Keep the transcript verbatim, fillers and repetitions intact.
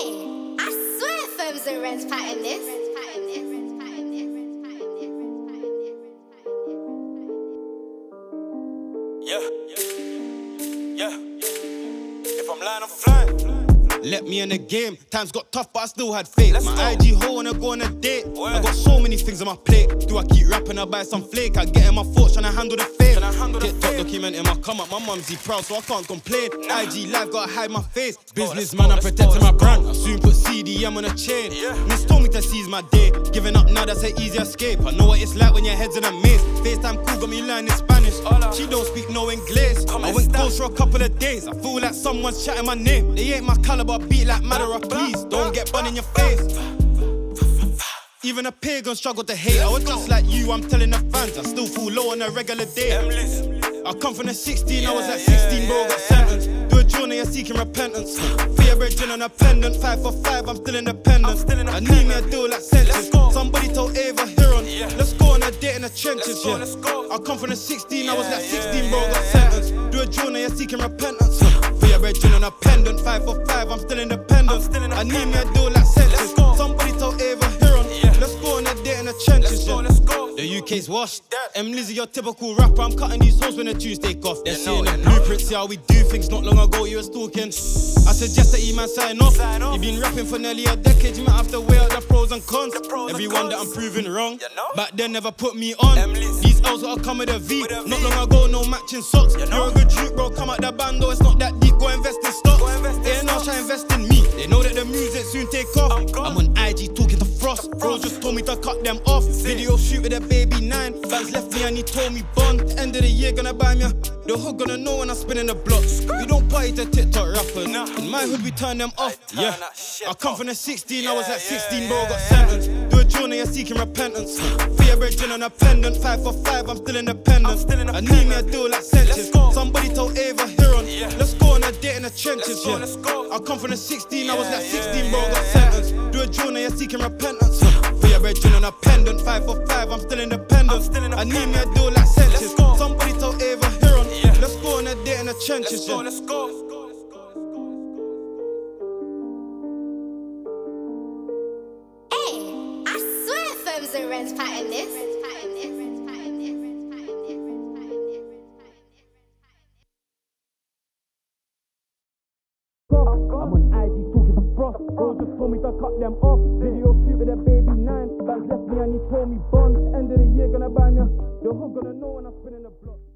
Hey, I swear Firms and Ren's patting this. Yeah, yeah, yeah. If I'm lying, I'm flying. Let me in the game. Times got tough, but I still had faith. Let's my go. I G hoe wanna go on a date. Where? I got so many things on my plate. Do I keep rapping? I buy some flake. I get in my thoughts, tryna handle the fame. Get top document in my come up. My mum's proud, so I can't complain. Nah. I G live, gotta hide my face. Businessman, I'm protecting my brand. I soon put C D M on a chain. Yeah. Miss told me to seize my day. Giving up now, that's an easy escape. I know what it's like when your head's in a maze. FaceTime cool, got me learning Spanish. Hola. She don't speak no English. Come I went ghost for a couple of days. I feel like someone's chatting my name. They ain't my caliber, beat like Madara. Please don't get bun in your face. Even a pagan struggle to hate. I was just like you, I'm telling the fans. I still fall low on a regular day. I come from the sixteen, yeah, I was at sixteen, yeah, bro, I got sentenced. Yeah. Do a journey, you're seeking repentance. Fear region on a pendant, five for five, I'm still independent. I'm still in I need me a deal like sentence. Somebody told Ava Huron, yeah, let's go on a date in the trenches, go, yeah. I come from the sixteen, yeah, I was at sixteen, yeah, bro, I got sentenced. Yeah. Do a journey, you're seeking repentance. Fear region on a pendant, five for five, I'm still independent. I'm still in I need me a deal like sentence. Somebody told Ava Huron, yeah, let's go on a date in the trenches, let's go, let's go. The U K's washed. M Lizzy, your typical rapper. I'm cutting these hoes when the tunes take off. They're seeing the blueprints, see how we do things. Not long ago, you were stalking. I suggest that you man sign off. You've been rapping for nearly a decade. You might have to weigh out the pros and cons. Everyone that I'm proving wrong, back then never put me on. These L's gotta come with a V. Not long ago, no matching socks. You're a good dude, bro. Come out the band, though. It's not that deep. Go invest in stocks. They know try invest in me. They know that the music soon take off. I'm on I G talking to Frost. Bro just told me to cut them off. Video shoot with a baby nine. Fans left me and he told me bond. End of the year gonna buy me a. The hood gonna know when I spin in the block. We don't party to TikTok rappers. In my hood we turn them off. Yeah, I come from the sixteen, I was at sixteen, bro, I got sentenced. Do a journey, you're seeking repentance. Fear region on a pendant, five for five, I'm still independent. I need me a deal like sentence. Somebody told Ava Huron, let's go on a date in the trenches. Yeah, I come from the sixteen, I was at sixteen, bro, I got sentenced. Do a journey, you're seeking repentance. Fear region on a pendant, five for five, I'm still independent. I need me a deal like sentence. Somebody told Ava Huron, yeah, let's go on a date in the trenches. Let's go, let's go. Hey, I swear Firms and Ren's patting this. I'm on I G talking to Frost. Bro just told me to cut them off. Video shoot with a baby nine. Bags left me and he told me bond. End of the year gonna buy me. The hood gonna know when I spin in the block.